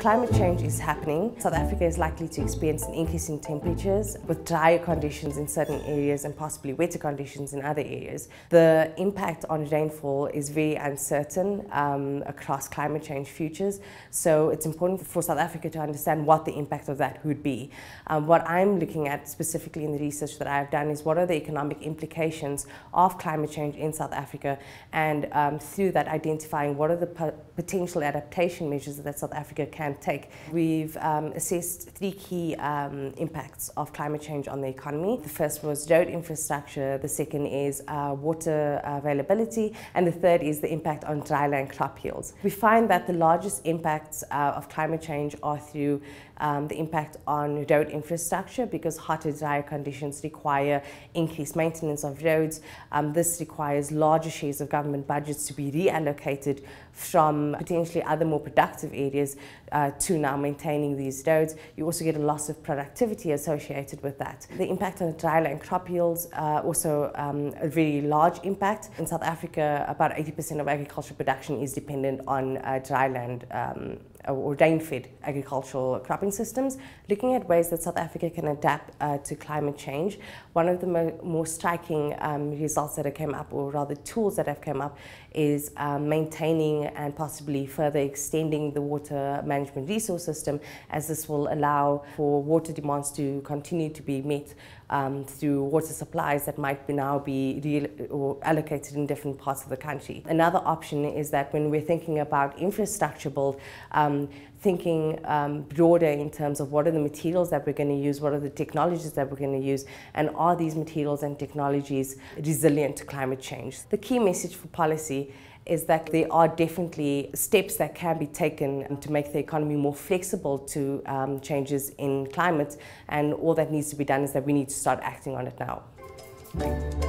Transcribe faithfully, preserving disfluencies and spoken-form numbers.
Climate change is happening. South Africa is likely to experience an increase in temperatures with drier conditions in certain areas and possibly wetter conditions in other areas. The impact on rainfall is very uncertain um, across climate change futures, so it's important for South Africa to understand what the impact of that would be. Um, what I'm looking at specifically in the research that I've done is what are the economic implications of climate change in South Africa, and um, through that identifying what are the po potential adaptation measures that South Africa can take. We've um, assessed three key um, impacts of climate change on the economy. The first was road infrastructure, the second is uh, water availability, and the third is the impact on dryland crop yields. We find that the largest impacts uh, of climate change are through um, the impact on road infrastructure, because hotter, drier conditions require increased maintenance of roads. Um, this requires larger shares of government budgets to be reallocated from potentially other more productive areas Uh, to now maintaining these roads. You also get a loss of productivity associated with that. The impact on dryland crop yields, uh, also um, a very large impact. In South Africa, about eighty percent of agricultural production is dependent on uh, dryland um, or rain-fed agricultural cropping systems. Looking at ways that South Africa can adapt uh, to climate change, one of the mo more striking um, results that have come up, or rather tools that have come up, is uh, maintaining and possibly further extending the water management resource system, as this will allow for water demands to continue to be met um, through water supplies that might be now be re or allocated in different parts of the country. Another option is that when we're thinking about infrastructure build, um, thinking um, broader in terms of what are the materials that we're going to use, what are the technologies that we're going to use, and are these materials and technologies resilient to climate change? The key message for policy is that there are definitely steps that can be taken to make the economy more flexible to um, changes in climate, and all that needs to be done is that we need to start acting on it now.